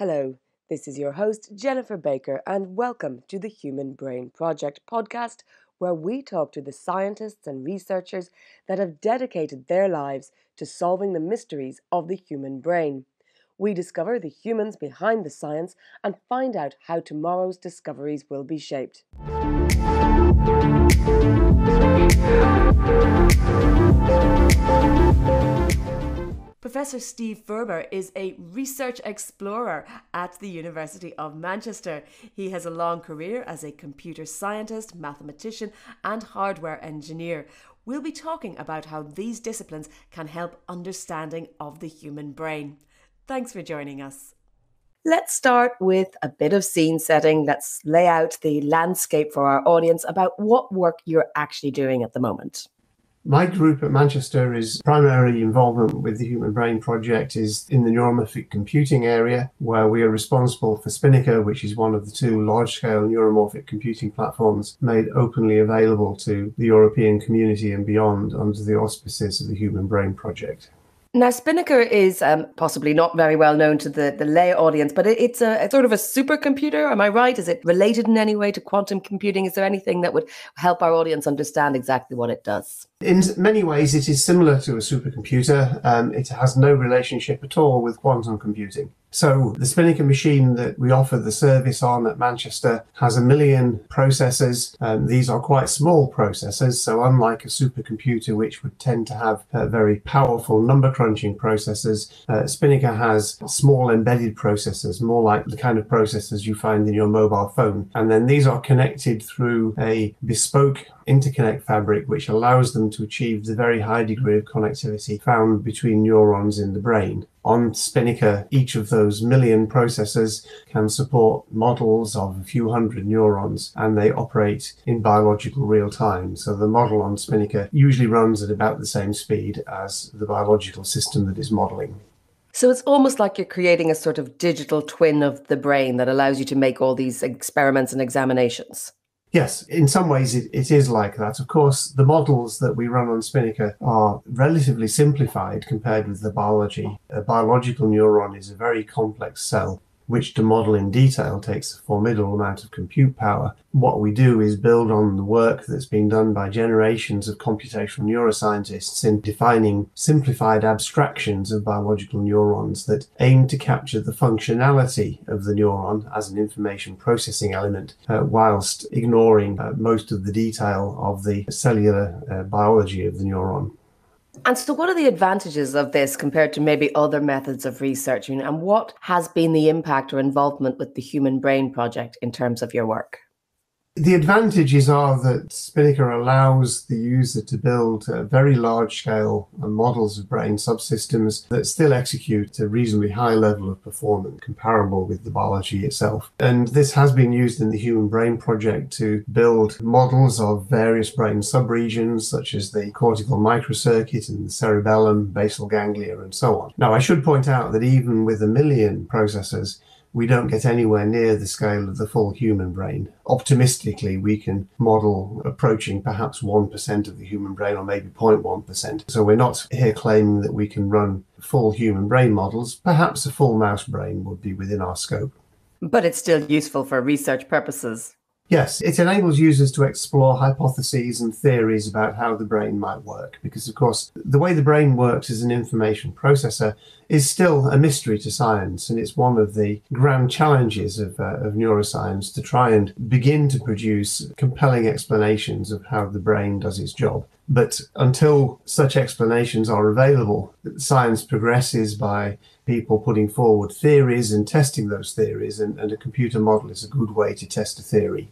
Hello, this is your host Jennifer Baker and welcome to the Human Brain Project podcast, where we talk to the scientists and researchers that have dedicated their lives to solving the mysteries of the human brain. We discover the humans behind the science and find out how tomorrow's discoveries will be shaped. Professor Steve Furber is a research explorer at the University of Manchester. He has a long career as a computer scientist, mathematician, and hardware engineer. We'll be talking about how these disciplines can help understanding of the human brain. Thanks for joining us. Let's start with a bit of scene setting. Let's lay out the landscape for our audience about what work you're actually doing at the moment. My group at Manchester is primarily involvement with the Human Brain Project is in the neuromorphic computing area, where we are responsible for SpiNNaker, which is one of the two large-scale neuromorphic computing platforms made openly available to the European community and beyond under the auspices of the Human Brain Project. Now, SpiNNaker is possibly not very well known to the lay audience, but it's a sort of a supercomputer. Am I right? Is it related in any way to quantum computing? Is there anything that would help our audience understand exactly what it does? In many ways, it is similar to a supercomputer. It has no relationship at all with quantum computing. So the SpiNNaker machine that we offer the service on at Manchester has 1 million processors. These are quite small processors, so unlike a supercomputer, which would tend to have very powerful number crunching processors, SpiNNaker has small embedded processors, more like the kind of processors you find in your mobile phone. And then these are connected through a bespoke interconnect fabric, which allows them to achieve the very high degree of connectivity found between neurons in the brain. On SpiNNaker, each of those 1 million processors can support models of a few hundred neurons, and they operate in biological real time. So the model on SpiNNaker usually runs at about the same speed as the biological system that is modeling. So it's almost like you're creating a sort of digital twin of the brain that allows you to make all these experiments and examinations. Yes, in some ways it is like that. Of course, the models that we run on SpiNNaker are relatively simplified compared with the biology. A biological neuron is a very complex cell, which to model in detail takes a formidable amount of compute power. What we do is build on the work that's been done by generations of computational neuroscientists in defining simplified abstractions of biological neurons that aim to capture the functionality of the neuron as an information processing element, whilst ignoring most of the detail of the cellular biology of the neuron. And so what are the advantages of this compared to maybe other methods of research? And what has been the impact or involvement with the Human Brain Project in terms of your work? The advantages are that SpiNNaker allows the user to build very large-scale models of brain subsystems that still execute a reasonably high level of performance comparable with the biology itself. And this has been used in the Human Brain Project to build models of various brain subregions, such as the cortical microcircuit and the cerebellum, basal ganglia, and so on. Now, I should point out that even with 1 million processors, we don't get anywhere near the scale of the full human brain. Optimistically, we can model approaching perhaps 1% of the human brain, or maybe 0.1%. So we're not here claiming that we can run full human brain models. Perhaps a full mouse brain would be within our scope. But it's still useful for research purposes. Yes, it enables users to explore hypotheses and theories about how the brain might work, because, of course, the way the brain works as an information processor is still a mystery to science, and it's one of the grand challenges of neuroscience to try and begin to produce compelling explanations of how the brain does its job. But until such explanations are available, science progresses by people putting forward theories and testing those theories, and a computer model is a good way to test a theory.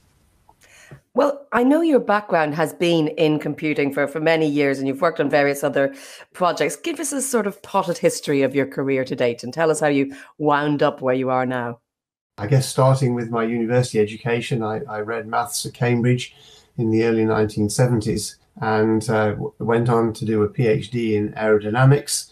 Well, I know your background has been in computing for many years, and you've worked on various other projects. Give us a sort of potted history of your career to date and tell us how you wound up where you are now. I guess starting with my university education, I read maths at Cambridge in the early 1970s. And went on to do a PhD in aerodynamics,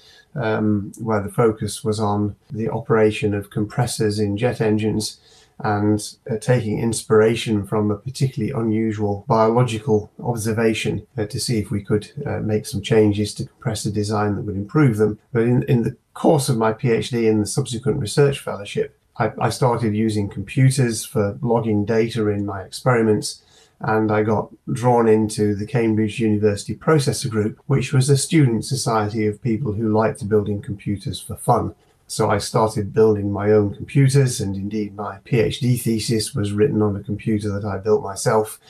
where the focus was on the operation of compressors in jet engines and taking inspiration from a particularly unusual biological observation to see if we could make some changes to compressor design that would improve them. But in the course of my PhD and the subsequent research fellowship, I started using computers for logging data in my experiments, and I got drawn into the Cambridge University Processor Group, which was a student society of people who liked building computers for fun. So I started building my own computers, and indeed my PhD thesis was written on a computer that I built myself.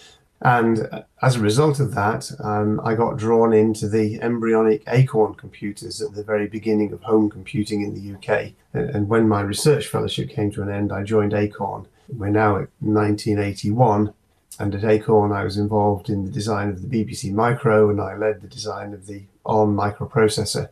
And as a result of that, I got drawn into the embryonic Acorn computers at the very beginning of home computing in the UK. And when my research fellowship came to an end, I joined Acorn. We're now at 1981. And at Acorn, I was involved in the design of the BBC Micro, and I led the design of the ARM microprocessor,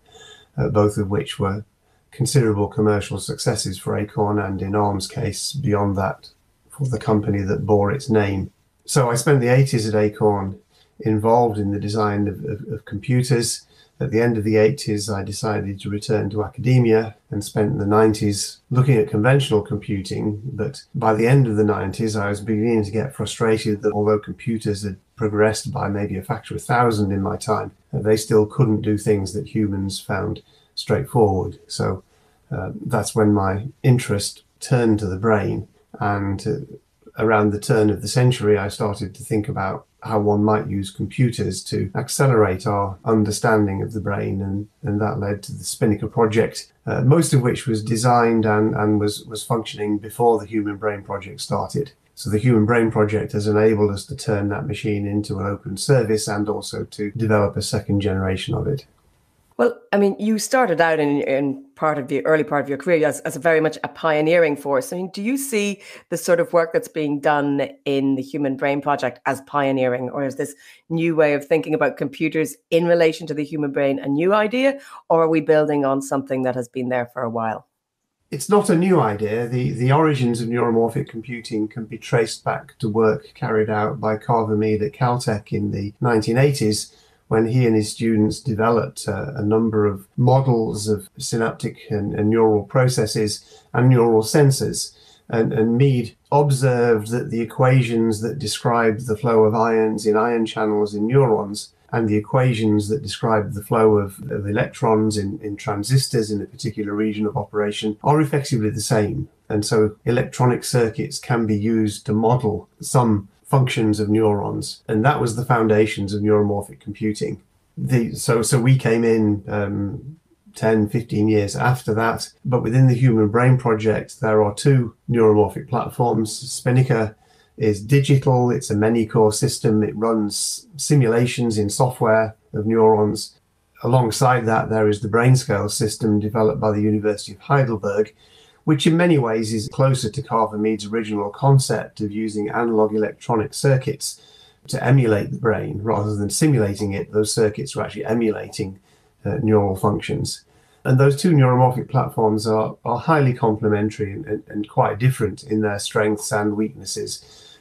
both of which were considerable commercial successes for Acorn, and in ARM's case, beyond that, for the company that bore its name. So I spent the 80s at Acorn involved in the design of computers. At the end of the 80s, I decided to return to academia and spent the 90s looking at conventional computing. But by the end of the 90s, I was beginning to get frustrated that although computers had progressed by maybe a factor of 1,000 in my time, they still couldn't do things that humans found straightforward. So that's when my interest turned to the brain. And around the turn of the century, I started to think about how one might use computers to accelerate our understanding of the brain, and that led to the SpiNNaker project, most of which was designed and was functioning before the Human Brain Project started. So the Human Brain Project has enabled us to turn that machine into an open service and also to develop a second generation of it. Well, I mean, you started out in part of the early part of your career as a very much a pioneering force. I mean, do you see the sort of work that's being done in the Human Brain Project as pioneering, or is this new way of thinking about computers in relation to the human brain a new idea, or are we building on something that has been there for a while? It's not a new idea. The origins of neuromorphic computing can be traced back to work carried out by Carver Mead at Caltech in the 1980s, when he and his students developed a number of models of synaptic and neural processes and neural sensors. And Mead observed that the equations that described the flow of ions in ion channels in neurons and the equations that described the flow of electrons in transistors in a particular region of operation are effectively the same. And so electronic circuits can be used to model some functions of neurons, and that was the foundations of neuromorphic computing. So we came in 10, 15 years after that, but within the Human Brain Project there are two neuromorphic platforms. SpiNNaker is digital, it's a many-core system, it runs simulations in software of neurons. Alongside that there is the BrainScaleS system developed by the University of Heidelberg, which in many ways is closer to Carver Mead's original concept of using analog electronic circuits to emulate the brain. Rather than simulating it, those circuits were actually emulating neural functions. And those two neuromorphic platforms are highly complementary and quite different in their strengths and weaknesses.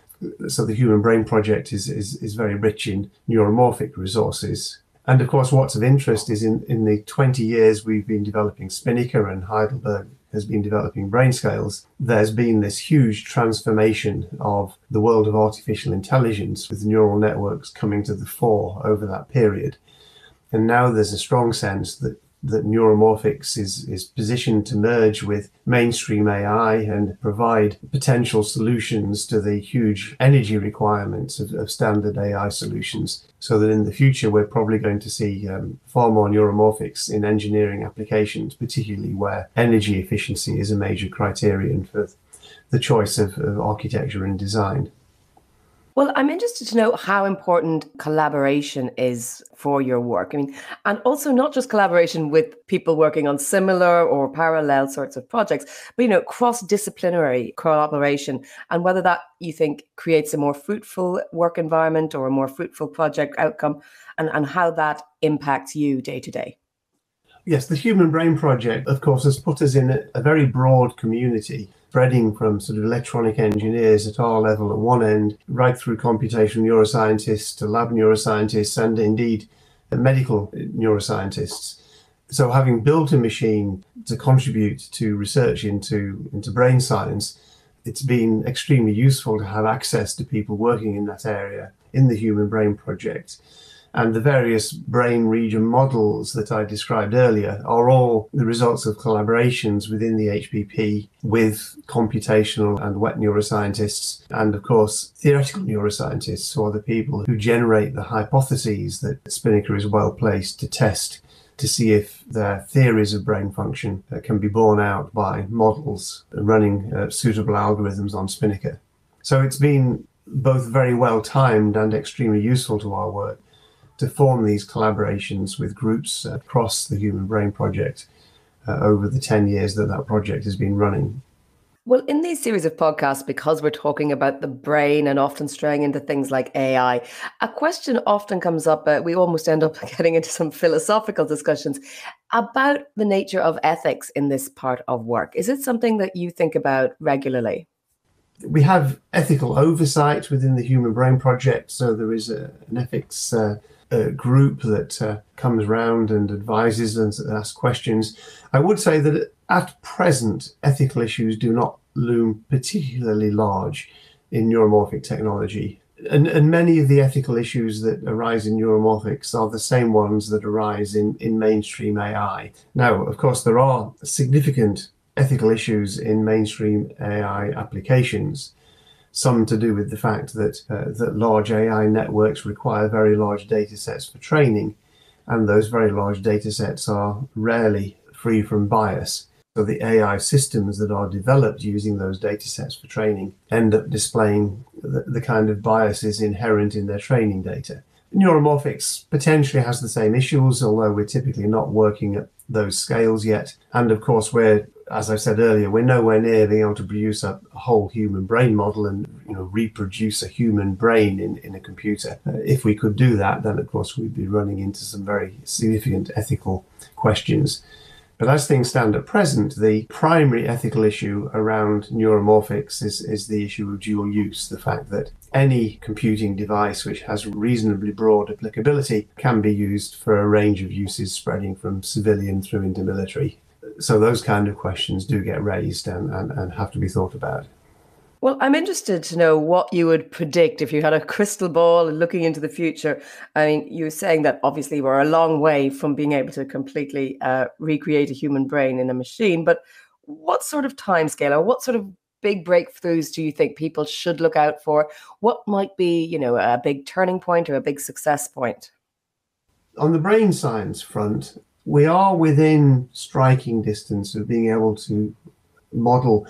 So the Human Brain Project is very rich in neuromorphic resources. And of course, what's of interest is in the 20 years we've been developing SpiNNaker and Heidelberg has been developing BrainScaleS, there's been this huge transformation of the world of artificial intelligence with neural networks coming to the fore over that period. And now there's a strong sense that neuromorphics is positioned to merge with mainstream AI and provide potential solutions to the huge energy requirements of standard AI solutions, so that in the future we're probably going to see far more neuromorphics in engineering applications, particularly where energy efficiency is a major criterion for the choice of architecture and design. Well, I'm interested to know how important collaboration is for your work. I mean, and also not just collaboration with people working on similar or parallel sorts of projects, but, you know, cross-disciplinary collaboration, and whether that you think creates a more fruitful work environment or a more fruitful project outcome, and how that impacts you day to day. Yes, the Human Brain Project, of course, has put us in a very broad community, spreading from sort of electronic engineers at our level at one end, right through computational neuroscientists to lab neuroscientists and indeed medical neuroscientists. So having built a machine to contribute to research into brain science, it's been extremely useful to have access to people working in that area in the Human Brain Project. And the various brain region models that I described earlier are all the results of collaborations within the HPP with computational and wet neuroscientists and, of course, theoretical neuroscientists, or the people who generate the hypotheses that SpiNNaker is well placed to test to see if their theories of brain function can be borne out by models running suitable algorithms on SpiNNaker. So it's been both very well timed and extremely useful to our work to form these collaborations with groups across the Human Brain Project over the 10 years that project has been running. Well, in these series of podcasts, because we're talking about the brain and often straying into things like AI, a question often comes up, we almost end up getting into some philosophical discussions about the nature of ethics in this part of work. Is it something that you think about regularly? We have ethical oversight within the Human Brain Project, so there is an ethics group that comes round and advises and asks questions. I would say that at present, ethical issues do not loom particularly large in neuromorphic technology. And many of the ethical issues that arise in neuromorphics are the same ones that arise in mainstream AI. Now, of course, there are significant ethical issues in mainstream AI applications, some to do with the fact that large AI networks require very large data sets for training, and those very large data sets are rarely free from bias. So the AI systems that are developed using those data sets for training end up displaying the kind of biases inherent in their training data. Neuromorphics potentially has the same issues, although we're typically not working at those scales yet. And of course, as I said earlier, we're nowhere near being able to produce a whole human brain model and reproduce a human brain in a computer. If we could do that, then of course we'd be running into some very significant ethical questions. But as things stand at present, the primary ethical issue around neuromorphics is the issue of dual use, the fact that any computing device which has reasonably broad applicability can be used for a range of uses spreading from civilian through into military. So those kind of questions do get raised and have to be thought about. Well, I'm interested to know what you would predict if you had a crystal ball looking into the future. I mean, you were saying that obviously we're a long way from being able to completely recreate a human brain in a machine, but what sort of timescale or what sort of big breakthroughs do you think people should look out for? What might be, a big turning point or a big success point? On the brain science front, we are within striking distance of being able to model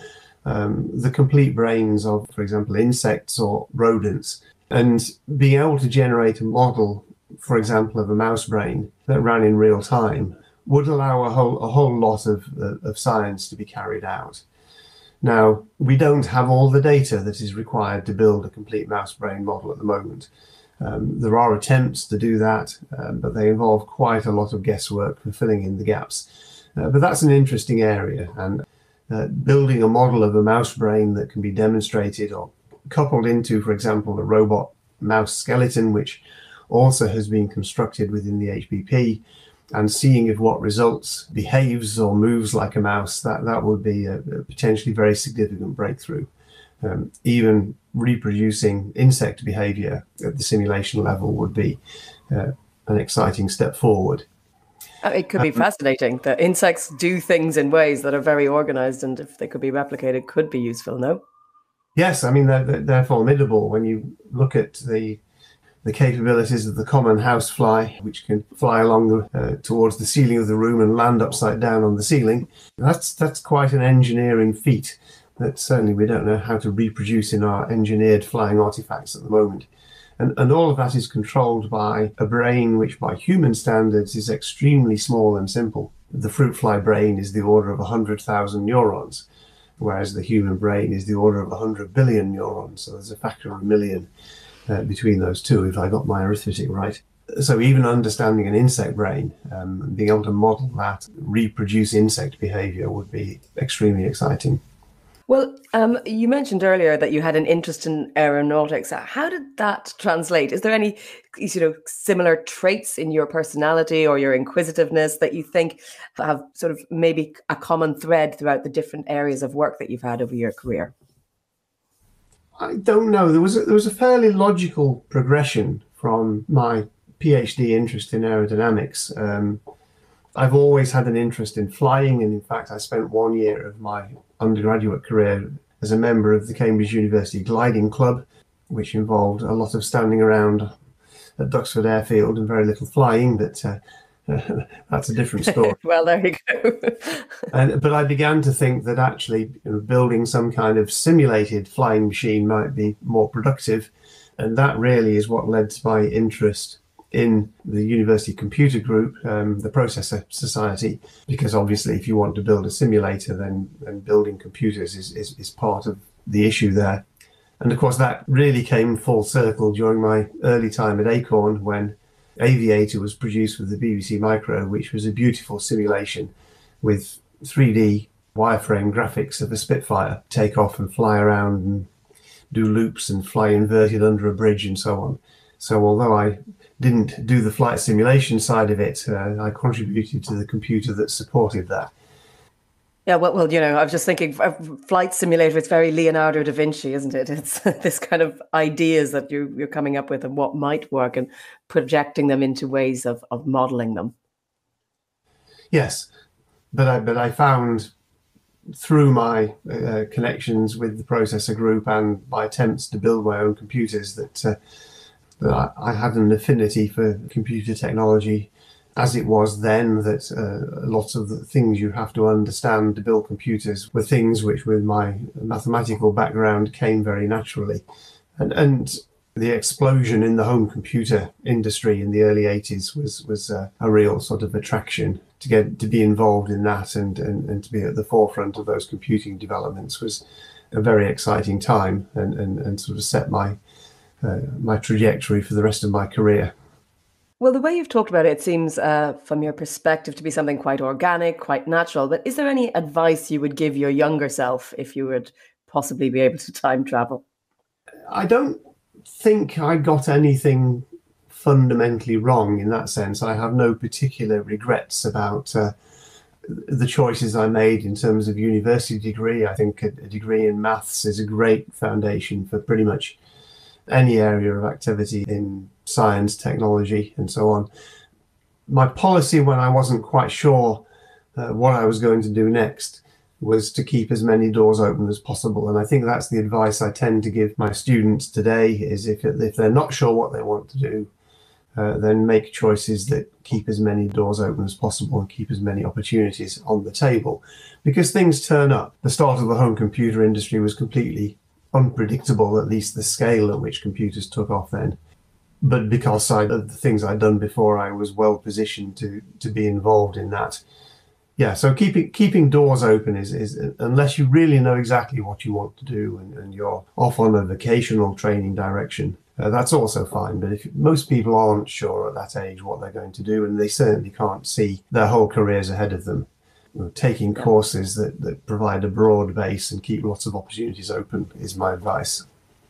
the complete brains of, for example, insects or rodents, and being able to generate a model, for example, of a mouse brain that ran in real time would allow a whole lot of science to be carried out. Now, we don't have all the data that is required to build a complete mouse brain model at the moment. There are attempts to do that, but they involve quite a lot of guesswork for filling in the gaps. But that's an interesting area, and building a model of a mouse brain that can be demonstrated or coupled into, for example, a robot mouse skeleton, which also has been constructed within the HPP, and seeing if what results behaves or moves like a mouse, that would be a potentially very significant breakthrough. Even reproducing insect behavior at the simulation level would be an exciting step forward. It could be fascinating that insects do things in ways that are very organized, and if they could be replicated, could be useful, no? Yes, I mean, they're formidable when you look at the capabilities of the common housefly, which can fly along towards the ceiling of the room and land upside down on the ceiling. That's quite an engineering feat that certainly we don't know how to reproduce in our engineered flying artifacts at the moment. And all of that is controlled by a brain which, by human standards, is extremely small and simple. The fruit fly brain is the order of 100,000 neurons, whereas the human brain is the order of 100 billion neurons. So there's a factor of a million between those two, if I got my arithmetic right. So even understanding an insect brain, being able to model that, reproduce insect behavior would be extremely exciting. Well, you mentioned earlier that you had an interest in aeronautics. How did that translate? Is there any, similar traits in your personality or your inquisitiveness that you think have sort of maybe a common thread throughout the different areas of work that you've had over your career? I don't know. There was a fairly logical progression from my PhD interest in aerodynamics. I've always had an interest in flying, and in fact I spent 1 year of my undergraduate career as a member of the Cambridge University Gliding Club, which involved a lot of standing around at Duxford Airfield and very little flying, but that's a different story. Well, there you go. But I began to think that actually building some kind of simulated flying machine might be more productive, and that really is what led to my interest in the University Computer Group, the Processor Society, because obviously if you want to build a simulator, then building computers is part of the issue there. And of course that really came full circle during my early time at Acorn, when Aviator was produced with the BBC Micro, which was a beautiful simulation with 3D wireframe graphics of a Spitfire take off and fly around and do loops and fly inverted under a bridge and so on. So although I didn't do the flight simulation side of it, I contributed to the computer that supported that. Yeah, well, you know, I was just thinking, flight simulator, it's very Leonardo da Vinci, isn't it? It's this kind of ideas that you're coming up with and what might work and projecting them into ways of modeling them. Yes, but I found through my connections with the Processor Group and my attempts to build my own computers that I had an affinity for computer technology. As it was then, that lots of the things you have to understand to build computers were things which, with my mathematical background, came very naturally. And the explosion in the home computer industry in the early 80s was a real sort of attraction. To be involved in that and to be at the forefront of those computing developments was a very exciting time and sort of set my trajectory for the rest of my career. Well, the way you've talked about it, it seems from your perspective to be something quite organic, quite natural. But is there any advice you would give your younger self if you would possibly be able to time travel? I don't think I got anything fundamentally wrong in that sense. I have no particular regrets about the choices I made in terms of university degree. I think a degree in maths is a great foundation for pretty much any area of activity in science, technology, and so on. My policy when I wasn't quite sure what I was going to do next was to keep as many doors open as possible. And I think that's the advice I tend to give my students today, is if they're not sure what they want to do, then make choices that keep as many doors open as possible and keep as many opportunities on the table. Because things turn up. The start of the home computer industry was completely unpredictable, at least the scale at which computers took off then. But because of the things I'd done before, I was well positioned to be involved in that. Yeah, so keeping doors open is unless you really know exactly what you want to do and you're off on a vocational training direction, that's also fine. But if most people aren't sure at that age what they're going to do, and they certainly can't see their whole careers ahead of them, taking courses that provide a broad base and keep lots of opportunities open is my advice.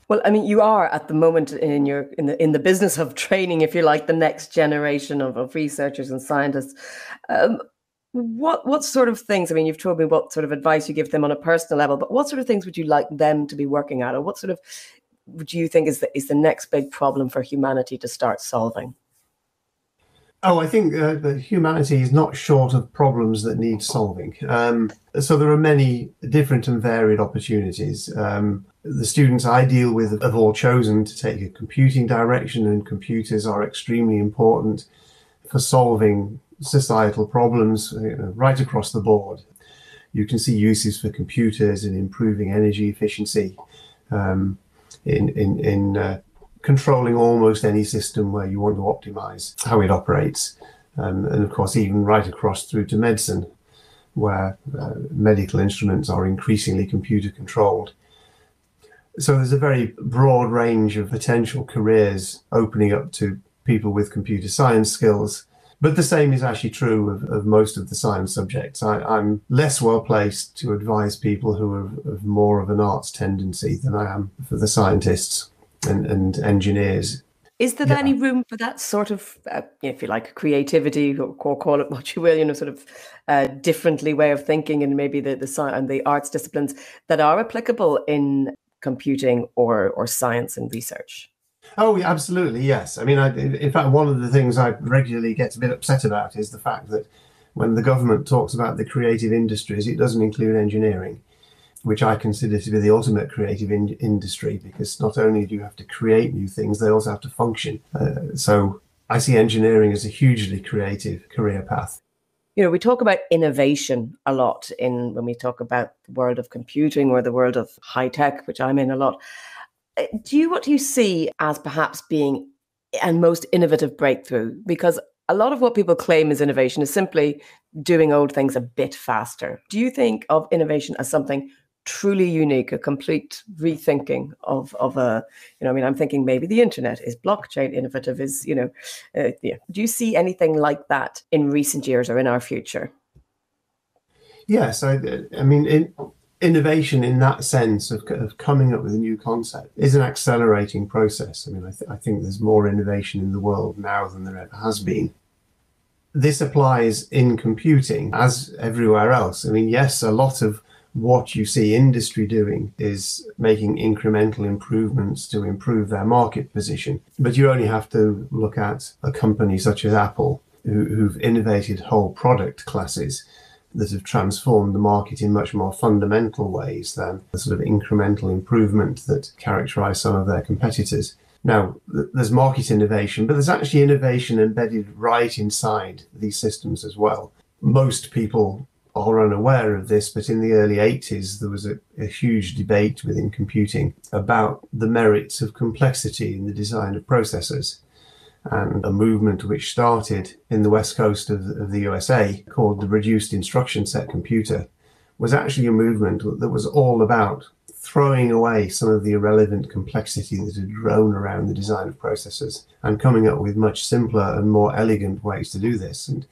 Well, I mean, you are at the moment in the business of training, if you like, the next generation of researchers and scientists. What sort of things, I mean, you've told me what sort of advice you give them on a personal level, but what sort of things would you like them to be working at, or what sort of would you think is the next big problem for humanity to start solving? Oh, I think that humanity is not short of problems that need solving. So there are many different and varied opportunities. The students I deal with have all chosen to take a computing direction, and computers are extremely important for solving societal problems right across the board. You can see uses for computers in improving energy efficiency, in controlling almost any system where you want to optimize how it operates. And of course, even right across through to medicine, where medical instruments are increasingly computer controlled. So there's a very broad range of potential careers opening up to people with computer science skills. But the same is actually true of most of the science subjects. I'm less well placed to advise people who are of more of an arts tendency than I am for the scientists and engineers. Is there any room for that sort of, if you like, creativity, or call it what you will, sort of differently way of thinking, and maybe the science and the arts disciplines that are applicable in computing or science and research? Oh, absolutely, yes. I mean, in fact, one of the things I regularly get a bit upset about is the fact that when the government talks about the creative industries, it doesn't include engineering, which I consider to be the ultimate creative industry, because not only do you have to create new things, they also have to function. So I see engineering as a hugely creative career path. You know, we talk about innovation a lot when we talk about the world of computing or the world of high tech, which I'm in a lot. What do you see as perhaps being a most innovative breakthrough? Because a lot of what people claim is innovation is simply doing old things a bit faster. Do you think of innovation as something truly unique, a complete rethinking I'm thinking maybe the internet is blockchain innovative is, Do you see anything like that in recent years or in our future? Yes, innovation in that sense of coming up with a new concept is an accelerating process. I mean, I think there's more innovation in the world now than there ever has been. This applies in computing as everywhere else. I mean, yes, a lot of what you see industry doing is making incremental improvements to improve their market position. But you only have to look at a company such as Apple, who've innovated whole product classes that have transformed the market in much more fundamental ways than the sort of incremental improvement that characterise some of their competitors. Now, there's market innovation, but there's actually innovation embedded right inside these systems as well. Most people are unaware of this, but in the early 80s, there was a huge debate within computing about the merits of complexity in the design of processors, and a movement which started in the west coast of the USA called the reduced instruction set computer was actually a movement that was all about throwing away some of the irrelevant complexity that had grown around the design of processors and coming up with much simpler and more elegant ways to do this. And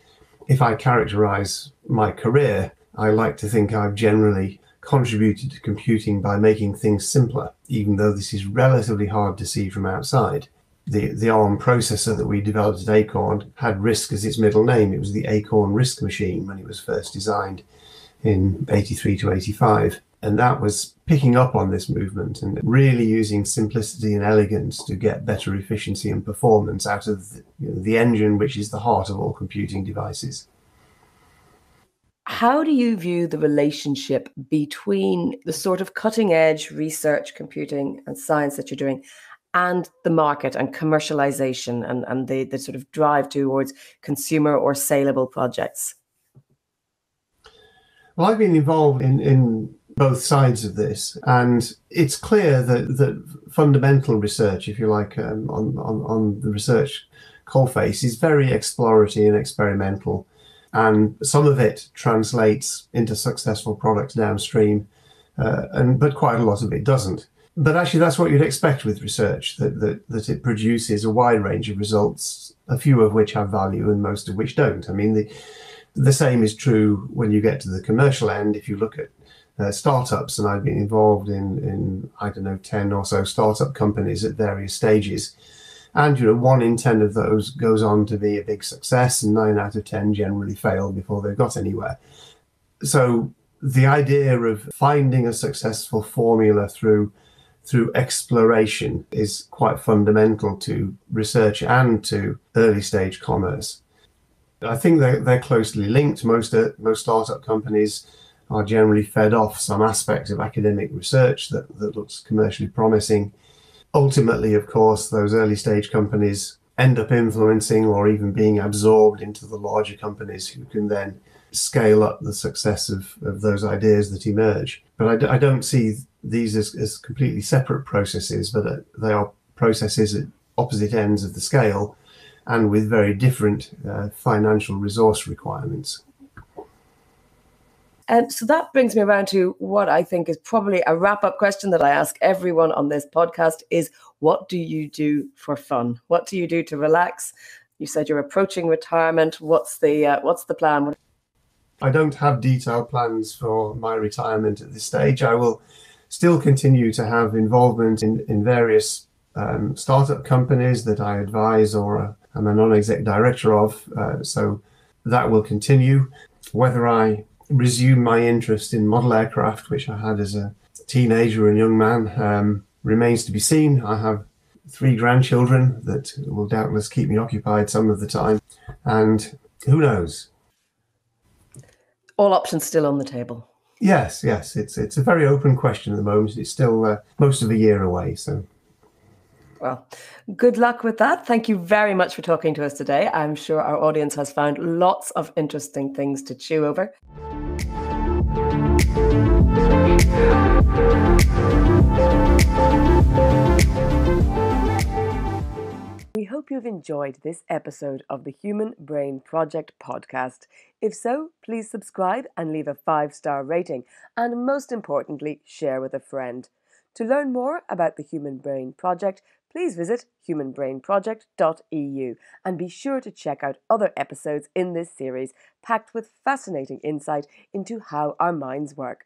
if I characterize my career, I like to think I've generally contributed to computing by making things simpler, even though this is relatively hard to see from outside. The ARM processor that we developed at Acorn had RISC as its middle name. It was the Acorn RISC machine when it was first designed in 83 to 85. And that was picking up on this movement and really using simplicity and elegance to get better efficiency and performance out of the engine, which is the heart of all computing devices. How do you view the relationship between the sort of cutting-edge research, computing, and science that you're doing and the market and commercialization and the sort of drive towards consumer or saleable projects? Well, I've been involved in both sides of this, and it's clear that fundamental research, if you like, on the research coalface is very exploratory and experimental, and some of it translates into successful products downstream, but quite a lot of it doesn't. But actually, that's what you'd expect with research, that it produces a wide range of results, a few of which have value and most of which don't. I mean, the same is true when you get to the commercial end. If you look at startups, and I've been involved in, I don't know, 10 or so startup companies at various stages. And, 1 in 10 of those goes on to be a big success, and 9 out of 10 generally fail before they've got anywhere. So the idea of finding a successful formula through exploration is quite fundamental to research and to early stage commerce. I think they're closely linked. Most startup companies are generally fed off some aspects of academic research that looks commercially promising. Ultimately, of course, those early stage companies end up influencing or even being absorbed into the larger companies who can then scale up the success of those ideas that emerge. But I don't see these as completely separate processes, but they are processes at opposite ends of the scale and with very different financial resource requirements. So that brings me around to what I think is probably a wrap-up question that I ask everyone on this podcast is, what do you do for fun? What do you do to relax? You said you're approaching retirement. What's the plan? I don't have detailed plans for my retirement at this stage. I will still continue to have involvement in various startup companies that I advise or am a non-exec director of. So that will continue. Whether I resume my interest in model aircraft, which I had as a teenager and young man, remains to be seen. I have three grandchildren that will doubtless keep me occupied some of the time. And who knows? All options still on the table. Yes, yes. It's a very open question at the moment. It's still most of a year away, so... Well, good luck with that. Thank you very much for talking to us today. I'm sure our audience has found lots of interesting things to chew over. We hope you've enjoyed this episode of the Human Brain Project podcast. If so, please subscribe and leave a 5-star rating. And most importantly, share with a friend. To learn more about the Human Brain Project, please visit humanbrainproject.eu and be sure to check out other episodes in this series, packed with fascinating insight into how our minds work.